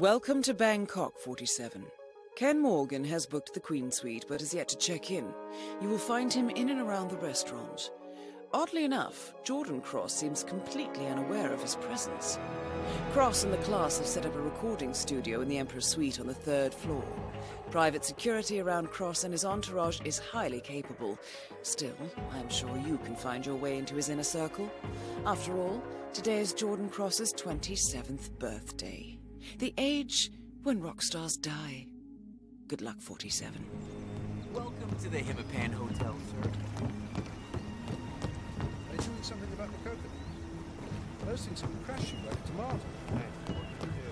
Welcome to Bangkok 47. Ken Morgan has booked the Queen Suite, but is yet to check in. You will find him in and around the restaurant. Oddly enough, Jordan Cross seems completely unaware of his presence. Cross and the class have set up a recording studio in the Emperor's Suite on the 3rd floor. Private security around Cross and his entourage is highly capable. Still, I'm sure you can find your way into his inner circle. After all, today is Jordan Cross's 27th birthday. The age when rock stars die. Good luck, 47. Welcome to the Himmapan Hotel, sir. Are they doing something about the coconut? Those things can crash you like a tomato. Hey, what do you do?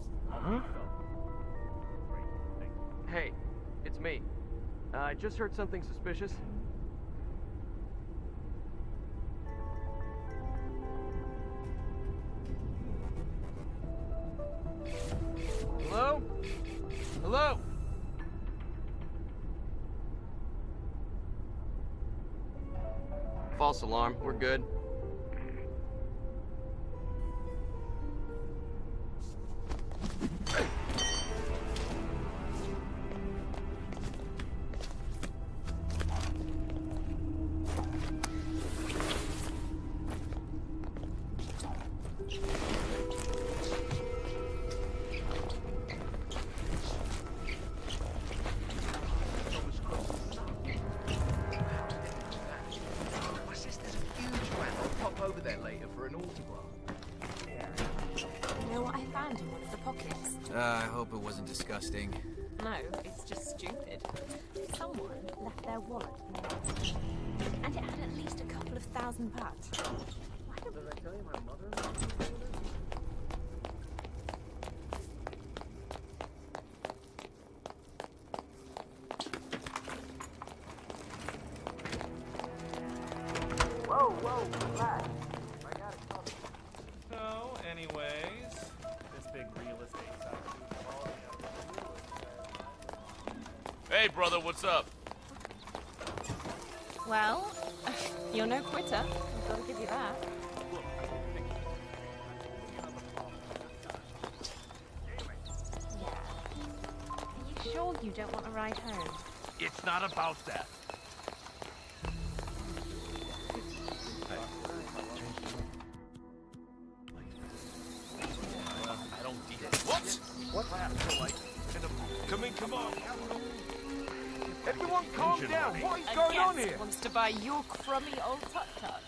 No I just heard something suspicious. Hello? Hello? False alarm. We're good. I hope it wasn't disgusting. No, it's just stupid. Someone left their wallet in the box, and it had at least a couple of $1,000. Why did I tell you my mother? Hey, brother, what's up? Well, you're no quitter. I've got to give you that. Yeah. Are you sure you don't want to ride home? It's not about that. I don't need it. What? What? Come in, come on. Everyone calm down, what is going on here? Wants to buy your crummy old tut-tut.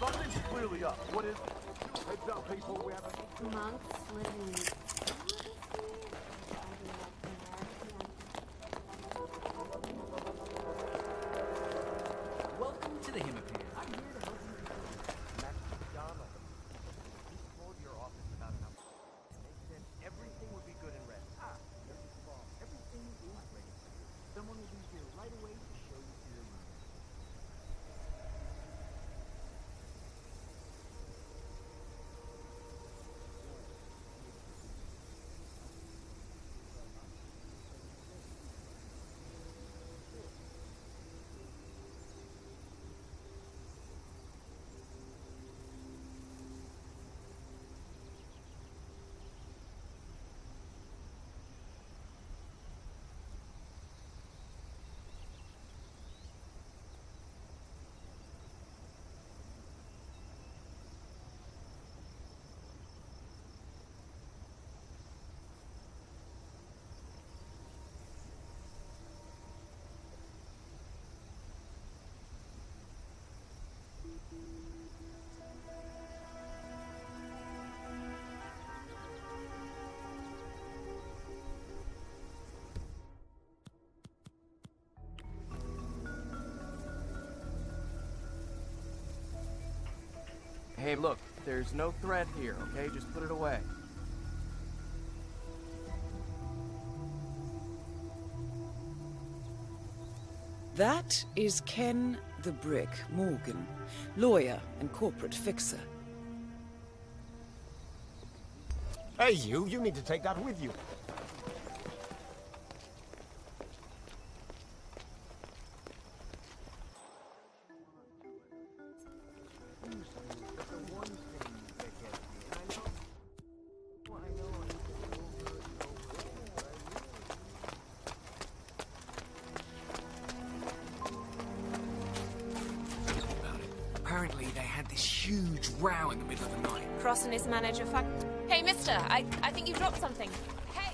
Something's clearly up. What is it? Heads up, people, we have a... Monks living... Welcome to the Himmapan. I'm here to help you. Just go to your office about how... They said everything would be good and ready. Everything is ready. Someone will be here right away to show you to your Hey, look, there's no threat here, okay? Just put it away. That is Ken the Brick Morgan, lawyer and corporate fixer. Hey, you need to take that with you. Cross and his manager fuck. Hey, mister, I think you dropped something. Hey!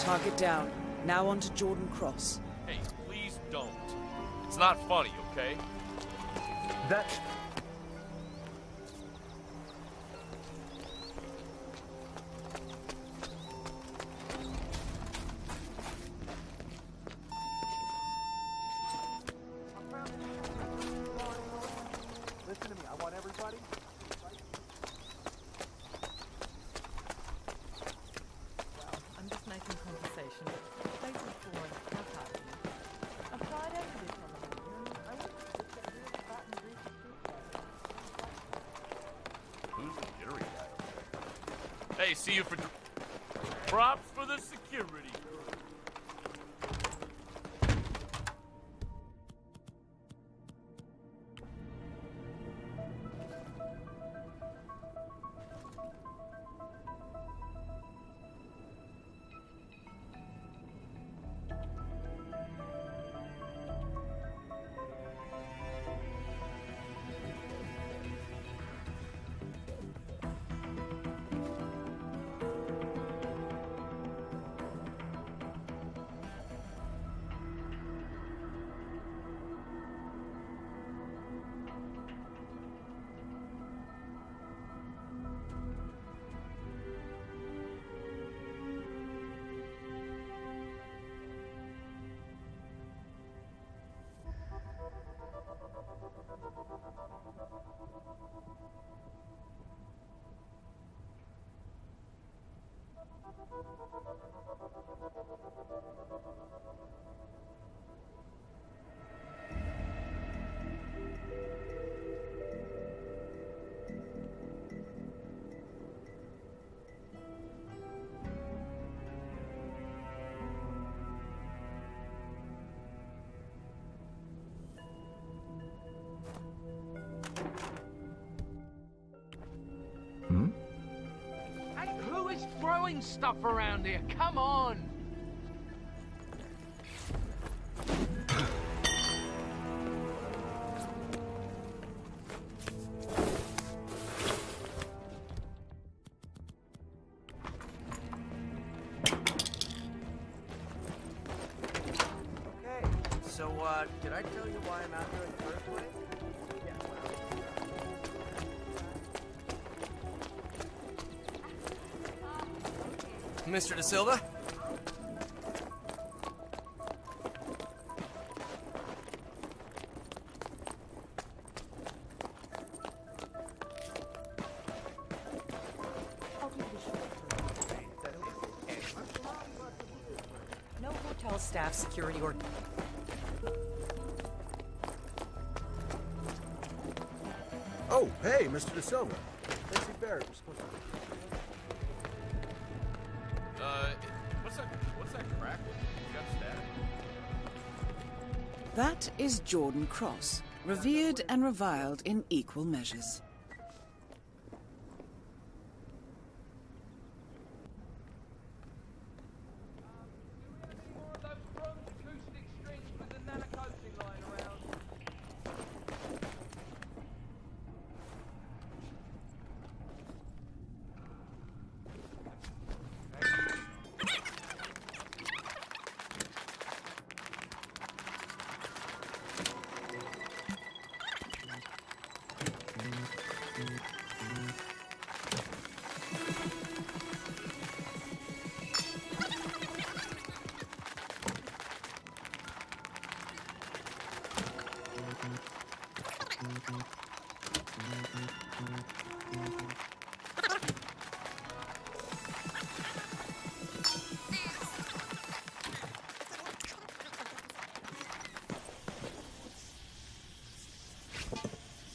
Target down. Now on to Jordan Cross. Hey, please don't. It's not funny, okay? That's... Hey, see you for props for the security. Throwing stuff around here, come on! Okay, so did I tell you why I'm out here in the first place? Mr. De Silva? No hotel staff security or... Oh, hey, Mr. De Silva. Becky Barrett was supposed to... What's that crack? You got stabbed? That is Jordan Cross, revered and reviled in equal measures.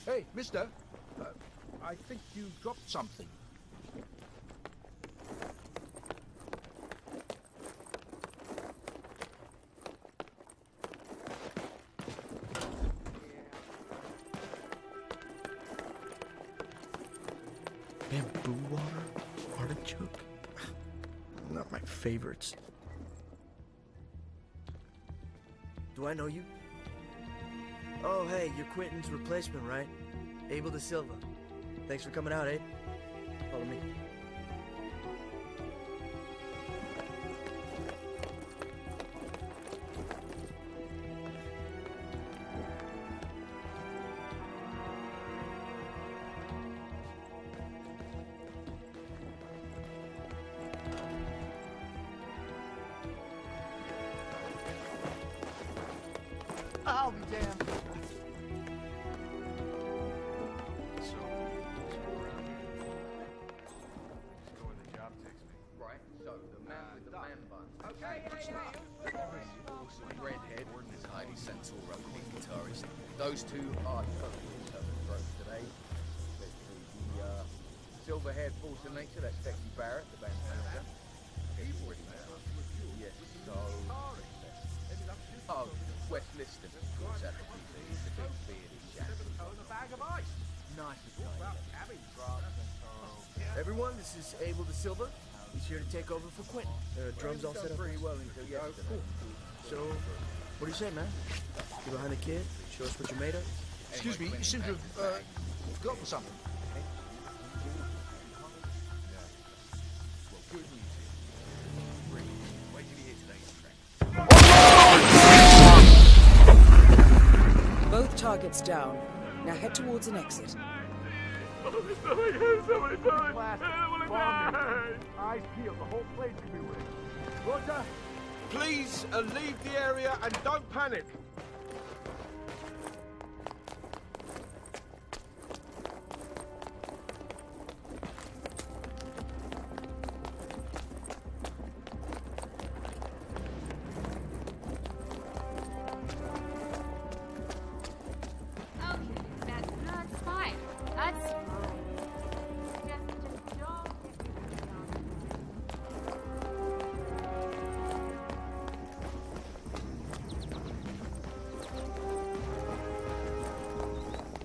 Hey, mister, I think you dropped something. Bamboo water? Artichoke? Not my favorites. Do I know you? Oh, hey, you're Quentin's replacement, right? Abel de Silva. Thanks for coming out, eh? Follow me. I'll be damned. Those two are totally broke today. Especially the silver-haired false nature, that's Becky Barrett, the bank manager. He's already met us. Yes, so... Oh, West Liston. He's the big bearded chap. Nice guy. Everyone, this is Abel de Silva. He's here to take over for Quentin. The drums all set up pretty well until yesterday. Cool. So, what do you say, man? You behind the kid? Show us what you made of? Excuse me, you seem to have forgotten something. Both targets down. Now head towards an exit. Eyes peeled, the whole place could be wrecked. Roger! Please leave the area and don't panic.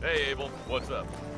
Hey, Abel, what's up?